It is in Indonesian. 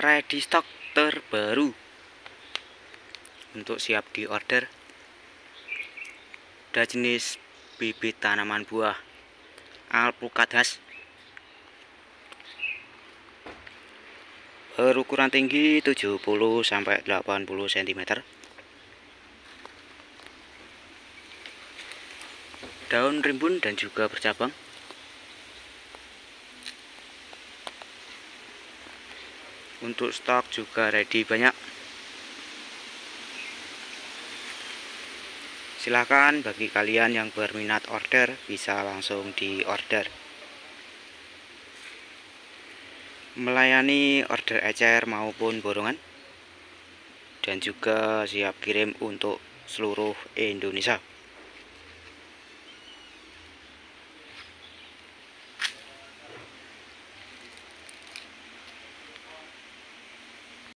ready stock terbaru untuk siap diorder. Ada jenis bibit tanaman buah Alpukat Hass berukuran tinggi 70–80 cm. Daun rimbun dan juga bercabang. Untuk stok juga ready banyak. Silahkan bagi kalian yang berminat order bisa langsung di order. Melayani order ecer maupun borongan dan juga siap kirim untuk seluruh Indonesia.